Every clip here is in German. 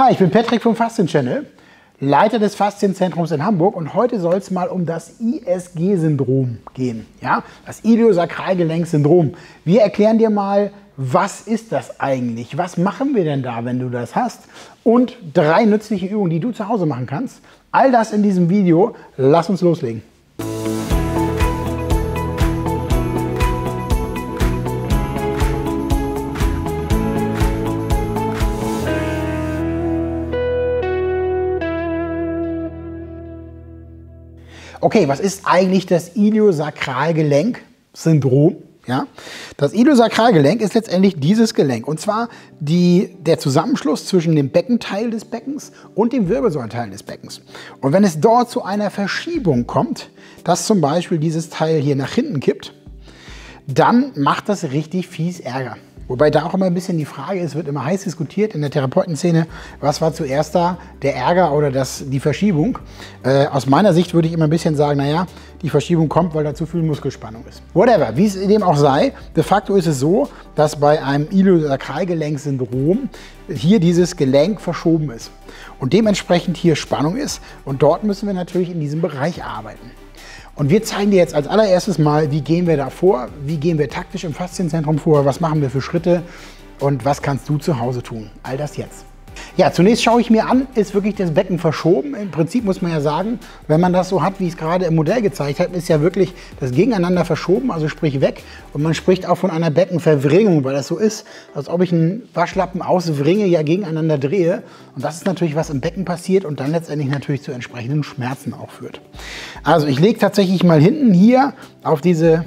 Hi, ich bin Patrick vom Faszien-Channel, Leiter des Faszienzentrums in Hamburg, und heute soll es mal um das ISG-Syndrom gehen, ja? Das Iliosakralgelenk-Syndrom. Wir erklären dir mal, was ist das eigentlich? Was machen wir denn da, wenn du das hast? Und 3 nützliche Übungen, die du zu Hause machen kannst. All das in diesem Video. Lass uns loslegen. Okay, was ist eigentlich das Iliosakralgelenk-Syndrom? Ja? Das Iliosakralgelenk ist letztendlich dieses Gelenk, und zwar der Zusammenschluss zwischen dem Beckenteil des Beckens und dem Wirbelsäulenteil des Beckens. Und wenn es dort zu einer Verschiebung kommt, dass zum Beispiel dieses Teil hier nach hinten kippt, dann macht das richtig fies Ärger. Wobei da auch immer ein bisschen die Frage ist, wird immer heiß diskutiert in der Therapeutenszene, was war zuerst da, der Ärger oder die Verschiebung? Aus meiner Sicht würde ich immer ein bisschen sagen, naja, die Verschiebung kommt, weil da zu viel Muskelspannung ist. Whatever, wie es dem auch sei, de facto ist es so, dass bei einem Iliosakralgelenk-Syndrom hier dieses Gelenk verschoben ist und dementsprechend hier Spannung ist, und dort müssen wir natürlich in diesem Bereich arbeiten. Und wir zeigen dir jetzt als allererstes mal, wie gehen wir da vor, wie gehen wir taktisch im Faszienzentrum vor, was machen wir für Schritte und was kannst du zu Hause tun. All das jetzt. Ja, zunächst schaue ich mir an, ist wirklich das Becken verschoben? Im Prinzip muss man ja sagen, wenn man das so hat, wie ich es gerade im Modell gezeigt habe, ist ja wirklich das Gegeneinander verschoben, also sprich weg. Und man spricht auch von einer Beckenverwringung, weil das so ist, als ob ich einen Waschlappen auswringe, ja gegeneinander drehe. Und das ist natürlich, was im Becken passiert und dann letztendlich natürlich zu entsprechenden Schmerzen auch führt. Also ich lege tatsächlich mal hinten hier auf diese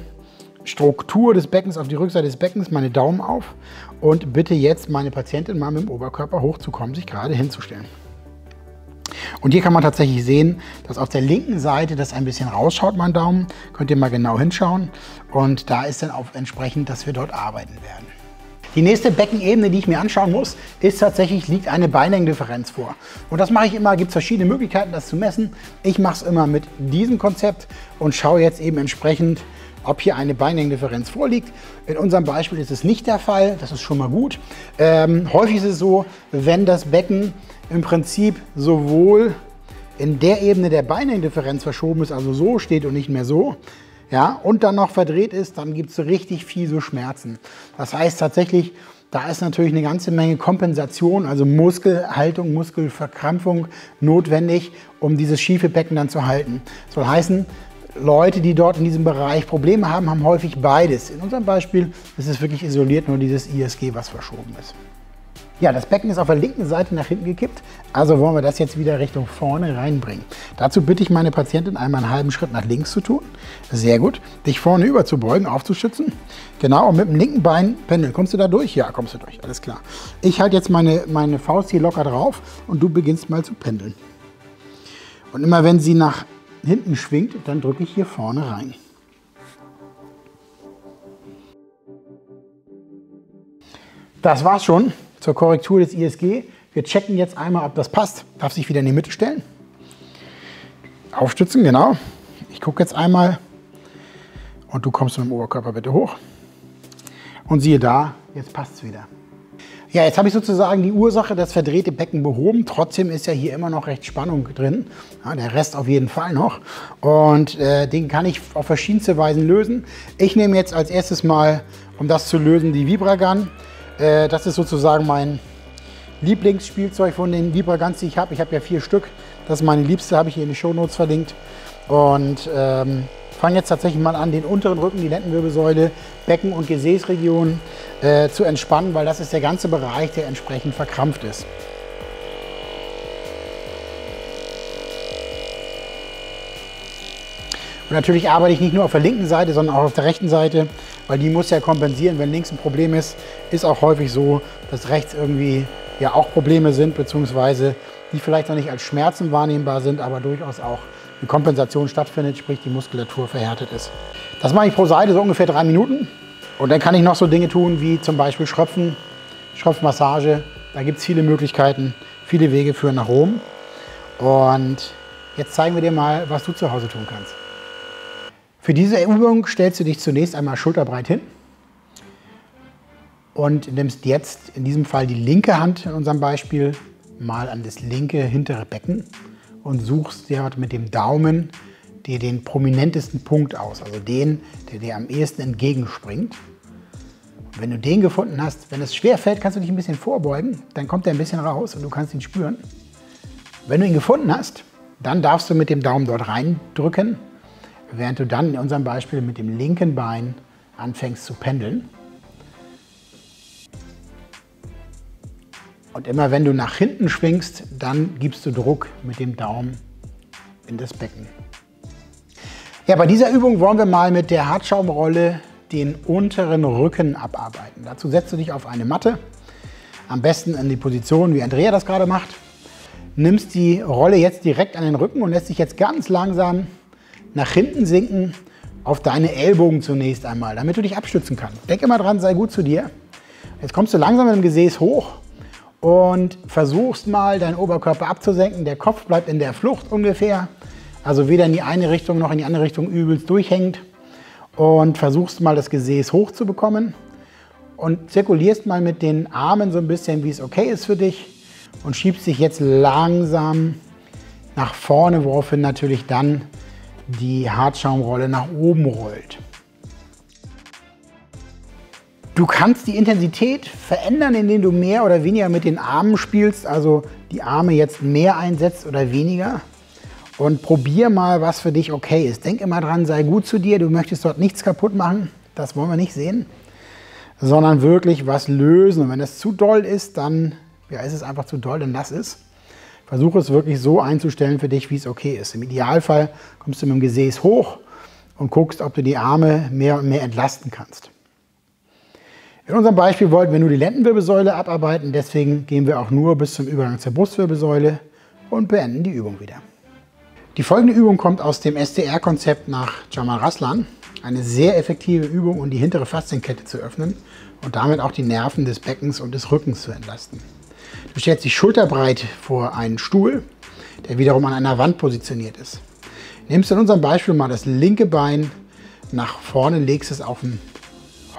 Struktur des Beckens, auf die Rückseite des Beckens, meine Daumen auf und bitte jetzt meine Patientin mal mit dem Oberkörper hochzukommen, sich gerade hinzustellen. Und hier kann man tatsächlich sehen, dass auf der linken Seite das ein bisschen rausschaut, mein Daumen. Könnt ihr mal genau hinschauen, und da ist dann auch entsprechend, dass wir dort arbeiten werden. Die nächste Beckenebene, die ich mir anschauen muss, ist tatsächlich, liegt eine Beinlängendifferenz vor. Und das mache ich immer, gibt es verschiedene Möglichkeiten, das zu messen. Ich mache es immer mit diesem Konzept und schaue jetzt eben entsprechend, ob hier eine Beinlängendifferenz vorliegt. In unserem Beispiel ist es nicht der Fall, das ist schon mal gut. Häufig ist es so, wenn das Becken im Prinzip sowohl in der Ebene der Beinlängendifferenz verschoben ist, also so steht und nicht mehr so, ja, und dann noch verdreht ist, dann gibt es richtig fiese Schmerzen. Das heißt tatsächlich, da ist natürlich eine ganze Menge Kompensation, also Muskelhaltung, Muskelverkrampfung notwendig, um dieses schiefe Becken dann zu halten. Das soll heißen, Leute, die dort in diesem Bereich Probleme haben, haben häufig beides. In unserem Beispiel ist es wirklich isoliert nur dieses ISG, was verschoben ist. Ja, das Becken ist auf der linken Seite nach hinten gekippt, also wollen wir das jetzt wieder Richtung vorne reinbringen. Dazu bitte ich meine Patientin, einmal einen halben Schritt nach links zu tun. Sehr gut. Dich vorne überzubeugen, aufzuschützen. Genau, und mit dem linken Bein pendeln. Kommst du da durch? Ja, kommst du durch. Alles klar. Ich halte jetzt meine Faust hier locker drauf und du beginnst mal zu pendeln. Und immer wenn sie nach hinten schwingt, dann drücke ich hier vorne rein. Das war's schon zur Korrektur des ISG. Wir checken jetzt einmal, ob das passt. Darf sich wieder in die Mitte stellen. Aufstützen, genau. Ich gucke jetzt einmal und du kommst mit dem Oberkörper bitte hoch. Und siehe da, jetzt passt's wieder. Ja, jetzt habe ich sozusagen die Ursache, das verdrehte Becken, behoben. Trotzdem ist ja hier immer noch recht Spannung drin. Ja, der Rest auf jeden Fall noch. Und den kann ich auf verschiedenste Weisen lösen. Ich nehme jetzt als erstes mal, um das zu lösen, die Vibragun. Das ist sozusagen mein Lieblingsspielzeug von den Vibraguns, die ich habe. Ich habe ja 4 Stück. Das ist meine liebste, habe ich hier in den Shownotes verlinkt. Und fange jetzt tatsächlich mal an, den unteren Rücken, die Lendenwirbelsäule, Becken- und Gesäßregionen zu entspannen, weil das ist der ganze Bereich, der entsprechend verkrampft ist. Und natürlich arbeite ich nicht nur auf der linken Seite, sondern auch auf der rechten Seite, weil die muss ja kompensieren. Wenn links ein Problem ist, ist auch häufig so, dass rechts irgendwie ja auch Probleme sind, beziehungsweise die vielleicht noch nicht als Schmerzen wahrnehmbar sind, aber durchaus auch eine Kompensation stattfindet, sprich die Muskulatur verhärtet ist. Das mache ich pro Seite so ungefähr 3 Minuten. Und dann kann ich noch so Dinge tun wie zum Beispiel Schröpfen, Schröpfmassage. Da gibt es viele Möglichkeiten, viele Wege führen nach Rom. Und jetzt zeigen wir dir mal, was du zu Hause tun kannst. Für diese Übung stellst du dich zunächst einmal schulterbreit hin und nimmst jetzt in diesem Fall die linke Hand in unserem Beispiel mal an das linke hintere Becken und suchst dir mit dem Daumen dir den prominentesten Punkt aus, also den, der dir am ehesten entgegenspringt. Und wenn du den gefunden hast, wenn es schwer fällt, kannst du dich ein bisschen vorbeugen, dann kommt er ein bisschen raus und du kannst ihn spüren. Wenn du ihn gefunden hast, dann darfst du mit dem Daumen dort reindrücken, während du dann in unserem Beispiel mit dem linken Bein anfängst zu pendeln. Und immer wenn du nach hinten schwingst, dann gibst du Druck mit dem Daumen in das Becken. Ja, bei dieser Übung wollen wir mal mit der Hartschaumrolle den unteren Rücken abarbeiten. Dazu setzt du dich auf eine Matte, am besten in die Position, wie Andrea das gerade macht. Nimmst die Rolle jetzt direkt an den Rücken und lässt dich jetzt ganz langsam nach hinten sinken, auf deine Ellbogen zunächst einmal, damit du dich abstützen kannst. Denk immer dran, sei gut zu dir. Jetzt kommst du langsam mit dem Gesäß hoch und versuchst mal, deinen Oberkörper abzusenken. Der Kopf bleibt in der Flucht ungefähr, also weder in die eine Richtung noch in die andere Richtung übelst durchhängend. Und versuchst mal, das Gesäß hochzubekommen und zirkulierst mal mit den Armen so ein bisschen, wie es okay ist für dich. Und schiebst dich jetzt langsam nach vorne, woraufhin natürlich dann die Hartschaumrolle nach oben rollt. Du kannst die Intensität verändern, indem du mehr oder weniger mit den Armen spielst, also die Arme jetzt mehr einsetzt oder weniger. Und probier mal, was für dich okay ist. Denk immer dran, sei gut zu dir, du möchtest dort nichts kaputt machen, das wollen wir nicht sehen, sondern wirklich was lösen. Und wenn das zu doll ist, dann ja, ist es einfach zu doll, dann lass es. Versuche es wirklich so einzustellen für dich, wie es okay ist. Im Idealfall kommst du mit dem Gesäß hoch und guckst, ob du die Arme mehr und mehr entlasten kannst. In unserem Beispiel wollten wir nur die Lendenwirbelsäule abarbeiten, deswegen gehen wir auch nur bis zum Übergang zur Brustwirbelsäule und beenden die Übung wieder. Die folgende Übung kommt aus dem STR-Konzept nach Jamal Raslan. Eine sehr effektive Übung, um die hintere Faszienkette zu öffnen und damit auch die Nerven des Beckens und des Rückens zu entlasten. Du stellst dich schulterbreit vor einen Stuhl, der wiederum an einer Wand positioniert ist. Nimmst in unserem Beispiel mal das linke Bein nach vorne, legst es auf den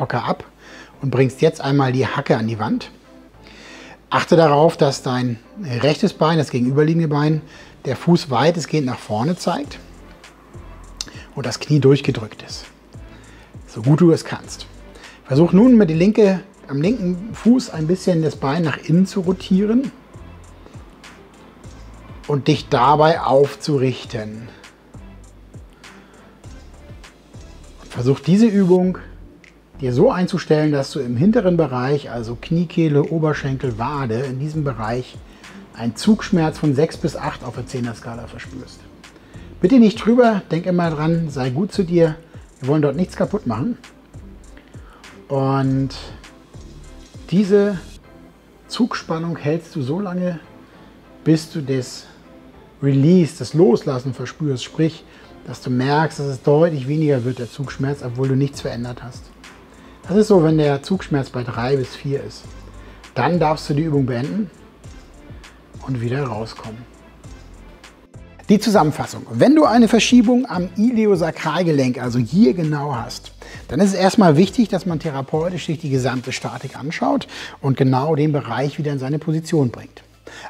Hocker ab und bringst jetzt einmal die Hacke an die Wand. Achte darauf, dass dein rechtes Bein, das gegenüberliegende Bein, der Fuß weitestgehend nach vorne zeigt und das Knie durchgedrückt ist, so gut du es kannst. Versuch nun mit der am linken Fuß ein bisschen das Bein nach innen zu rotieren und dich dabei aufzurichten. Versuch diese Übung dir so einzustellen, dass du im hinteren Bereich, also Kniekehle, Oberschenkel, Wade, in diesem Bereich einen Zugschmerz von 6 bis 8 auf der 10er Skala verspürst. Bitte nicht drüber, denk immer dran, sei gut zu dir, wir wollen dort nichts kaputt machen. Und diese Zugspannung hältst du so lange, bis du das Release, das Loslassen verspürst, sprich, dass du merkst, dass es deutlich weniger wird, der Zugschmerz, obwohl du nichts verändert hast. Das ist so, wenn der Zugschmerz bei 3 bis 4 ist. Dann darfst du die Übung beenden und wieder rauskommen. Die Zusammenfassung. Wenn du eine Verschiebung am Iliosakralgelenk, also hier genau hast, dann ist es erstmal wichtig, dass man therapeutisch sich die gesamte Statik anschaut und genau den Bereich wieder in seine Position bringt.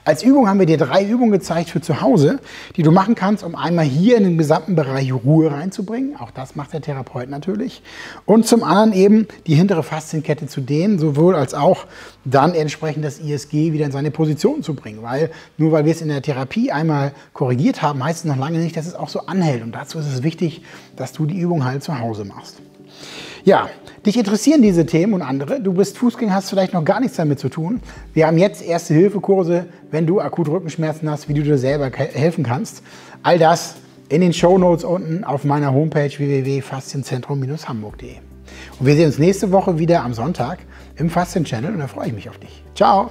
Als Übung haben wir dir 3 Übungen gezeigt für zu Hause, die du machen kannst, um einmal hier in den gesamten Bereich Ruhe reinzubringen. Auch das macht der Therapeut natürlich. Und zum anderen eben die hintere Faszienkette zu dehnen, sowohl als auch dann entsprechend das ISG wieder in seine Position zu bringen. Weil nur weil wir es in der Therapie einmal korrigiert haben, heißt es noch lange nicht, dass es auch so anhält. Und dazu ist es wichtig, dass du die Übung halt zu Hause machst. Ja, dich interessieren diese Themen und andere. Du bist Fußgänger, hast vielleicht noch gar nichts damit zu tun. Wir haben jetzt Erste-Hilfe-Kurse, wenn du akut Rückenschmerzen hast, wie du dir selber helfen kannst. All das in den Shownotes unten auf meiner Homepage www.faszienzentrum-hamburg.de. Und wir sehen uns nächste Woche wieder am Sonntag im Faszien-Channel und da freue ich mich auf dich. Ciao!